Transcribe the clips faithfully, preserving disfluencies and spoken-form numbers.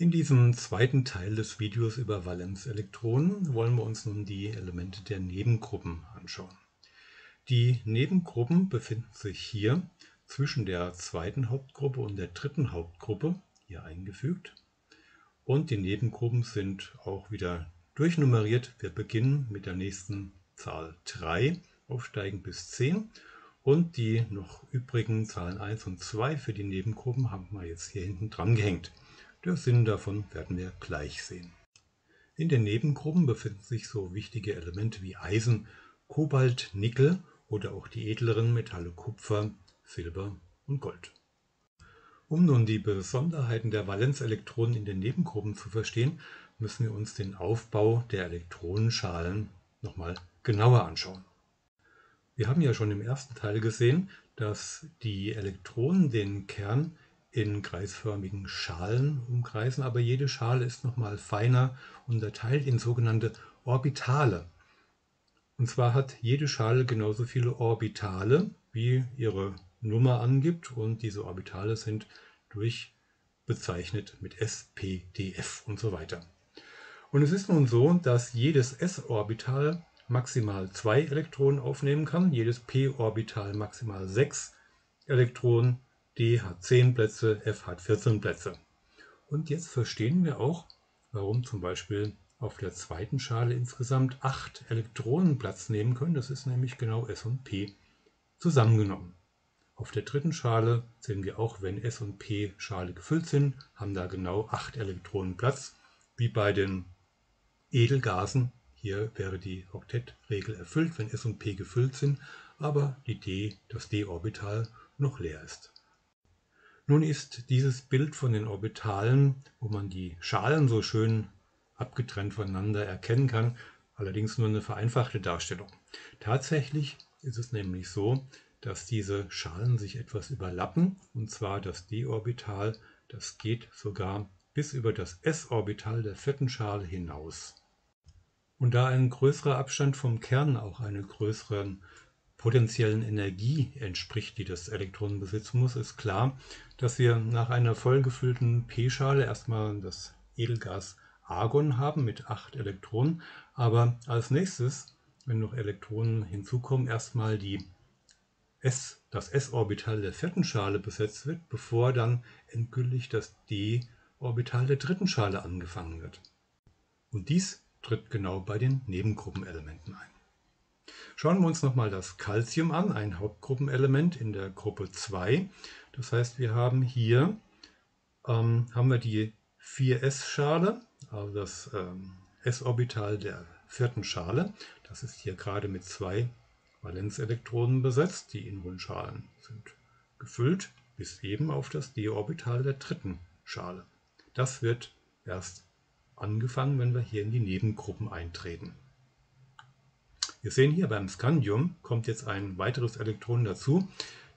In diesem zweiten Teil des Videos über Valenzelektronen wollen wir uns nun die Elemente der Nebengruppen anschauen. Die Nebengruppen befinden sich hier zwischen der zweiten Hauptgruppe und der dritten Hauptgruppe, hier eingefügt. Und die Nebengruppen sind auch wieder durchnummeriert. Wir beginnen mit der nächsten Zahl drei, aufsteigend bis zehn. Und die noch übrigen Zahlen eins und zwei für die Nebengruppen haben wir jetzt hier hinten dran gehängt. Der Sinn davon werden wir gleich sehen. In den Nebengruppen befinden sich so wichtige Elemente wie Eisen, Kobalt, Nickel oder auch die edleren Metalle Kupfer, Silber und Gold. Um nun die Besonderheiten der Valenzelektronen in den Nebengruppen zu verstehen, müssen wir uns den Aufbau der Elektronenschalen nochmal genauer anschauen. Wir haben ja schon im ersten Teil gesehen, dass die Elektronen den Kern in kreisförmigen Schalen umkreisen, aber jede Schale ist nochmal feiner unterteilt in sogenannte Orbitale. Und zwar hat jede Schale genauso viele Orbitale, wie ihre Nummer angibt, und diese Orbitale sind durch bezeichnet mit S, P, D, F und so weiter. Und es ist nun so, dass jedes S-Orbital maximal zwei Elektronen aufnehmen kann, jedes P-Orbital maximal sechs Elektronen, D hat zehn Plätze, F hat vierzehn Plätze. Und jetzt verstehen wir auch, warum zum Beispiel auf der zweiten Schale insgesamt acht Elektronen Platz nehmen können. Das ist nämlich genau S und P zusammengenommen. Auf der dritten Schale sehen wir auch, wenn S und P Schale gefüllt sind, haben da genau acht Elektronen Platz. Wie bei den Edelgasen, hier wäre die Oktettregel erfüllt, wenn S und P gefüllt sind, aber die D, das D-Orbital noch leer ist. Nun ist dieses Bild von den Orbitalen, wo man die Schalen so schön abgetrennt voneinander erkennen kann, allerdings nur eine vereinfachte Darstellung. Tatsächlich ist es nämlich so, dass diese Schalen sich etwas überlappen, und zwar das D-Orbital, das geht sogar bis über das S-Orbital der vierten Schale hinaus. Und da ein größerer Abstand vom Kern auch einer größeren potentiellen Energie entspricht, die das Elektron besitzen muss, ist klar, dass wir nach einer vollgefüllten P-Schale erstmal das Edelgas Argon haben mit acht Elektronen, aber als nächstes, wenn noch Elektronen hinzukommen, erstmal die S, das S-Orbital der vierten Schale besetzt wird, bevor dann endgültig das D-Orbital der dritten Schale angefangen wird. Und dies tritt genau bei den Nebengruppenelementen ein. Schauen wir uns nochmal das Calcium an, ein Hauptgruppenelement in der Gruppe zwei. Das heißt, wir haben hier ähm, haben wir die vier S-Schale, also das ähm, S-Orbital der vierten Schale. Das ist hier gerade mit zwei Valenzelektronen besetzt. Die inneren Schalen sind gefüllt bis eben auf das D-Orbital der dritten Schale. Das wird erst angefangen, wenn wir hier in die Nebengruppen eintreten. Wir sehen hier beim Scandium kommt jetzt ein weiteres Elektron dazu.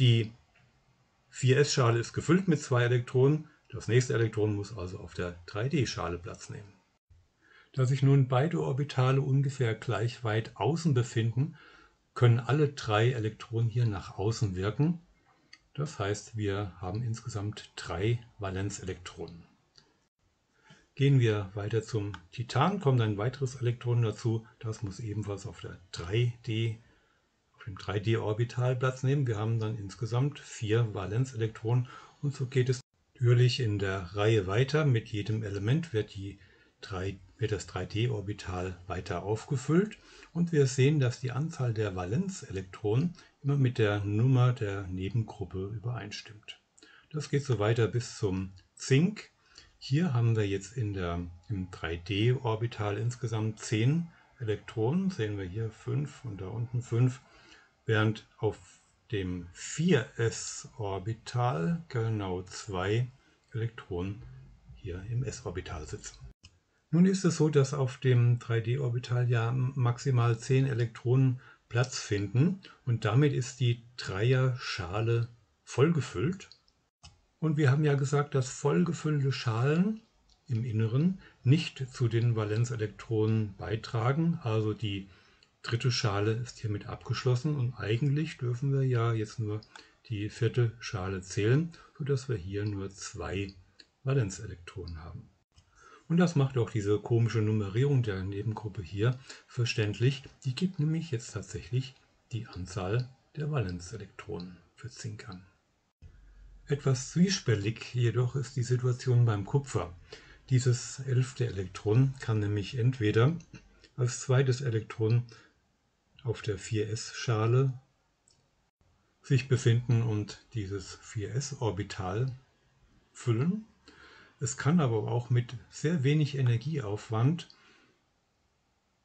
Die vier S-Schale ist gefüllt mit zwei Elektronen. Das nächste Elektron muss also auf der drei D-Schale Platz nehmen. Da sich nun beide Orbitale ungefähr gleich weit außen befinden, können alle drei Elektronen hier nach außen wirken. Das heißt, wir haben insgesamt drei Valenzelektronen. Gehen wir weiter zum Titan, kommt ein weiteres Elektron dazu. Das muss ebenfalls auf der drei D, auf dem drei D-Orbital Platz nehmen. Wir haben dann insgesamt vier Valenzelektronen, und so geht es natürlich in der Reihe weiter. Mit jedem Element wird, die drei, wird das drei D-Orbital weiter aufgefüllt, und wir sehen, dass die Anzahl der Valenzelektronen immer mit der Nummer der Nebengruppe übereinstimmt. Das geht so weiter bis zum Zink. Hier haben wir jetzt in der, im drei D-Orbital insgesamt zehn Elektronen, sehen wir hier fünf und da unten fünf, während auf dem vier S-Orbital genau zwei Elektronen hier im S-Orbital sitzen. Nun ist es so, dass auf dem drei D-Orbital ja maximal zehn Elektronen Platz finden, und damit ist die Dreier-Schale vollgefüllt. Und wir haben ja gesagt, dass vollgefüllte Schalen im Inneren nicht zu den Valenzelektronen beitragen. Also die dritte Schale ist hiermit abgeschlossen, und eigentlich dürfen wir ja jetzt nur die vierte Schale zählen, sodass wir hier nur zwei Valenzelektronen haben. Und das macht auch diese komische Nummerierung der Nebengruppe hier verständlich. Die gibt nämlich jetzt tatsächlich die Anzahl der Valenzelektronen für Zink an. Etwas zwiespältig jedoch ist die Situation beim Kupfer. Dieses elfte Elektron kann nämlich entweder als zweites Elektron auf der vier s Schale sich befinden und dieses vier s Orbital füllen. Es kann aber auch mit sehr wenig Energieaufwand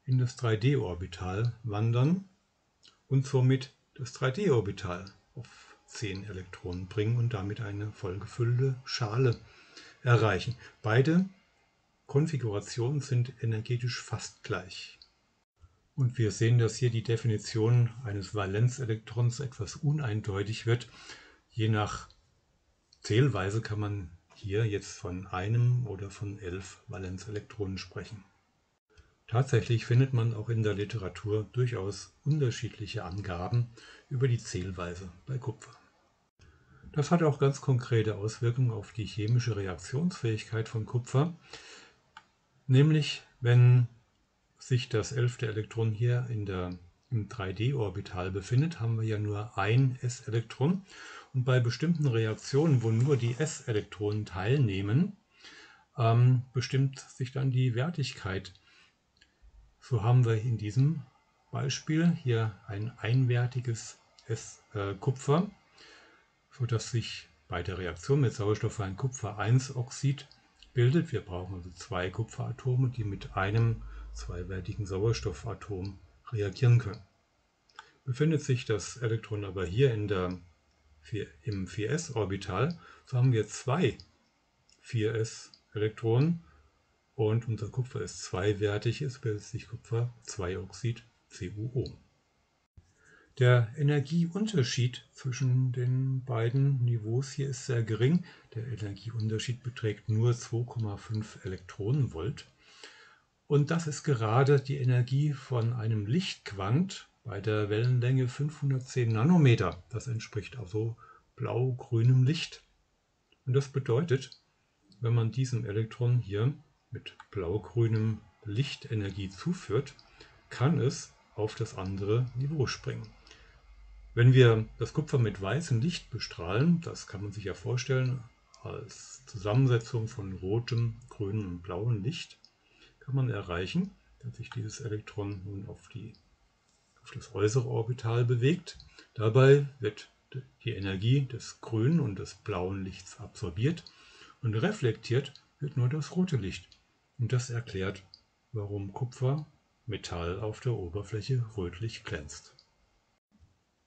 in das drei d Orbital wandern und somit das drei d Orbital auf zehn Elektronen bringen und damit eine vollgefüllte Schale erreichen. Beide Konfigurationen sind energetisch fast gleich. Und wir sehen, dass hier die Definition eines Valenzelektrons etwas uneindeutig wird. Je nach Zählweise kann man hier jetzt von einem oder von elf Valenzelektronen sprechen. Tatsächlich findet man auch in der Literatur durchaus unterschiedliche Angaben über die Zählweise bei Kupfer. Das hat auch ganz konkrete Auswirkungen auf die chemische Reaktionsfähigkeit von Kupfer, nämlich wenn sich das elfte Elektron hier in der, im drei d Orbital befindet, haben wir ja nur ein s Elektron. Und bei bestimmten Reaktionen, wo nur die s Elektronen teilnehmen, ähm, bestimmt sich dann die Wertigkeit. So haben wir in diesem Beispiel hier ein einwertiges S, äh, Kupfer, sodass sich bei der Reaktion mit Sauerstoff ein Kupfer eins Oxid bildet. Wir brauchen also zwei Kupferatome, die mit einem zweiwertigen Sauerstoffatom reagieren können. Befindet sich das Elektron aber hier in der, im vier s Orbital, so haben wir zwei vier s Elektronen. Und unser Kupfer ist zweiwertig, es bildet sich Kupfer zwei Oxid, C U O. Der Energieunterschied zwischen den beiden Niveaus hier ist sehr gering. Der Energieunterschied beträgt nur zwei Komma fünf Elektronenvolt. Und das ist gerade die Energie von einem Lichtquant bei der Wellenlänge fünfhundertzehn Nanometer. Das entspricht also blau-grünem Licht. Und das bedeutet, wenn man diesem Elektron hier mit blau-grünem Licht Energie zuführt, kann es auf das andere Niveau springen. Wenn wir das Kupfer mit weißem Licht bestrahlen, das kann man sich ja vorstellen als Zusammensetzung von rotem, grünem und blauem Licht, kann man erreichen, dass sich dieses Elektron nun auf, die, auf das äußere Orbital bewegt. Dabei wird die Energie des grünen und des blauen Lichts absorbiert und reflektiert wird nur das rote Licht. Und das erklärt, warum Kupfermetall auf der Oberfläche rötlich glänzt.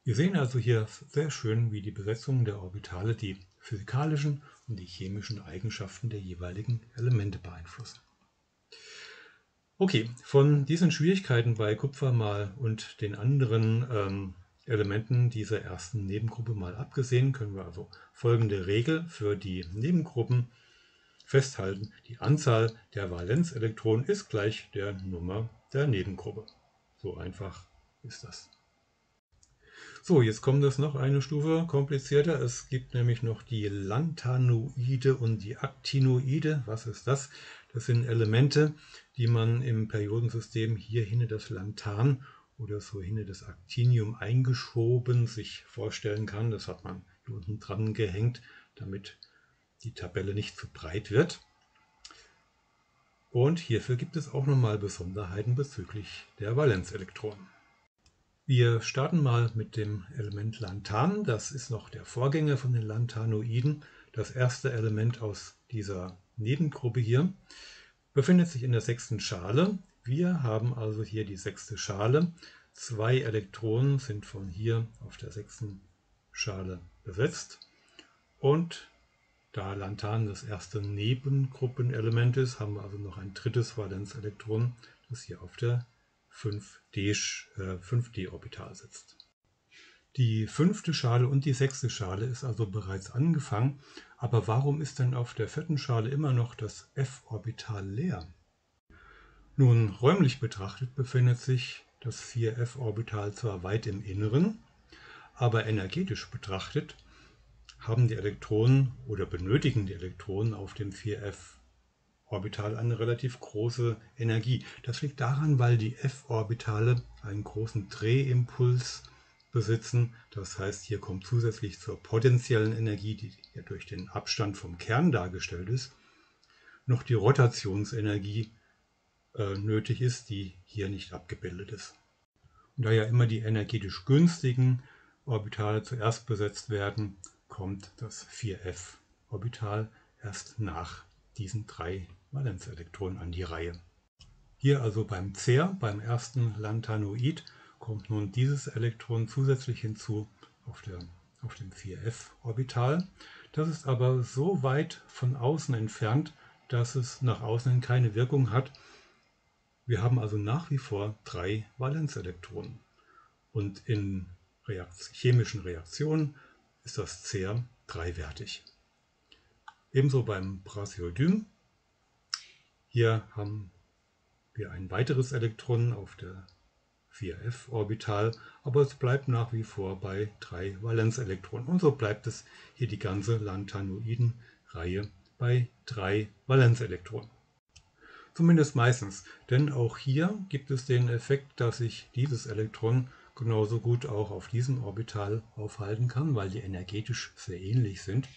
Wir sehen also hier sehr schön, wie die Besetzung der Orbitale die physikalischen und die chemischen Eigenschaften der jeweiligen Elemente beeinflussen. Okay, von diesen Schwierigkeiten bei Kupfer mal und den anderen ähm, Elementen dieser ersten Nebengruppe mal abgesehen, können wir also folgende Regel für die Nebengruppen festhalten: Die Anzahl der Valenzelektronen ist gleich der Nummer der Nebengruppe. So einfach ist das. So, jetzt kommt es noch eine Stufe komplizierter. Es gibt nämlich noch die Lanthanoide und die Actinoide. Was ist das? Das sind Elemente, die man im Periodensystem hier hinter das Lanthan oder so hinter das Actinium eingeschoben sich vorstellen kann. Das hat man hier unten dran gehängt, damit die Tabelle nicht zu breit wird. Und hierfür gibt es auch nochmal Besonderheiten bezüglich der Valenzelektronen. Wir starten mal mit dem Element Lanthan. Das ist noch der Vorgänger von den Lanthanoiden. Das erste Element aus dieser Nebengruppe hier befindet sich in der sechsten Schale. Wir haben also hier die sechste Schale. Zwei Elektronen sind von hier auf der sechsten Schale besetzt. Und da Lanthan das erste Nebengruppenelement ist, haben wir also noch ein drittes Valenzelektron, das hier auf der fünf d Orbital sitzt. Die fünfte Schale und die sechste Schale ist also bereits angefangen, aber warum ist denn auf der vierten Schale immer noch das f Orbital leer? Nun, räumlich betrachtet befindet sich das vier f Orbital zwar weit im Inneren, aber energetisch betrachtet haben die Elektronen oder benötigen die Elektronen auf dem vier f F-Orbital eine relativ große Energie. Das liegt daran, weil die F-Orbitale einen großen Drehimpuls besitzen. Das heißt, hier kommt zusätzlich zur potentiellen Energie, die ja durch den Abstand vom Kern dargestellt ist, noch die Rotationsenergie äh, nötig ist, die hier nicht abgebildet ist. Und da ja immer die energetisch günstigen Orbitale zuerst besetzt werden, kommt das vier F-Orbital erst nach diesen drei Valenzelektronen an die Reihe. Hier also beim Cer, beim ersten Lanthanoid, kommt nun dieses Elektron zusätzlich hinzu auf, der, auf dem vier F-Orbital. Das ist aber so weit von außen entfernt, dass es nach außen hin keine Wirkung hat. Wir haben also nach wie vor drei Valenzelektronen. Und in Reakt- chemischen Reaktionen ist das Cer dreiwertig. Ebenso beim Praseodym. Hier haben wir ein weiteres Elektron auf der vier F-Orbital, aber es bleibt nach wie vor bei drei Valenzelektronen. Und so bleibt es hier die ganze Lanthanoiden-Reihe bei drei Valenzelektronen. Zumindest meistens, denn auch hier gibt es den Effekt, dass sich dieses Elektron genauso gut auch auf diesem Orbital aufhalten kann, weil die energetisch sehr ähnlich sind.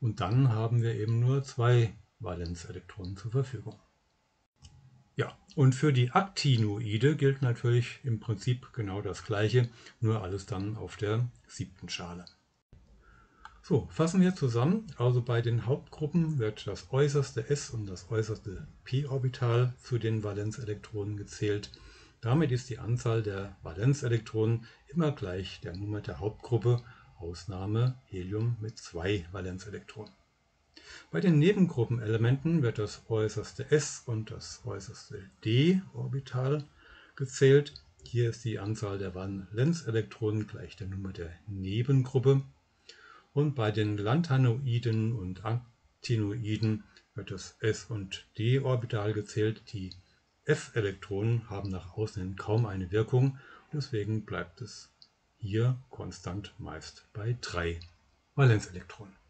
Und dann haben wir eben nur zwei Valenzelektronen zur Verfügung. Ja, und für die Actinoide gilt natürlich im Prinzip genau das Gleiche, nur alles dann auf der siebten Schale. So, fassen wir zusammen. Also bei den Hauptgruppen wird das äußerste S- und das äußerste P-Orbital zu den Valenzelektronen gezählt. Damit ist die Anzahl der Valenzelektronen immer gleich der Nummer der Hauptgruppe, Ausnahme Helium mit zwei Valenzelektronen. Bei den Nebengruppenelementen wird das äußerste S- und das äußerste D-Orbital gezählt. Hier ist die Anzahl der Valenzelektronen gleich der Nummer der Nebengruppe. Und bei den Lanthanoiden und Actinoiden wird das S- und D-Orbital gezählt. Die F-Elektronen haben nach außen hin kaum eine Wirkung, deswegen bleibt es hier konstant meist bei drei Valenzelektronen.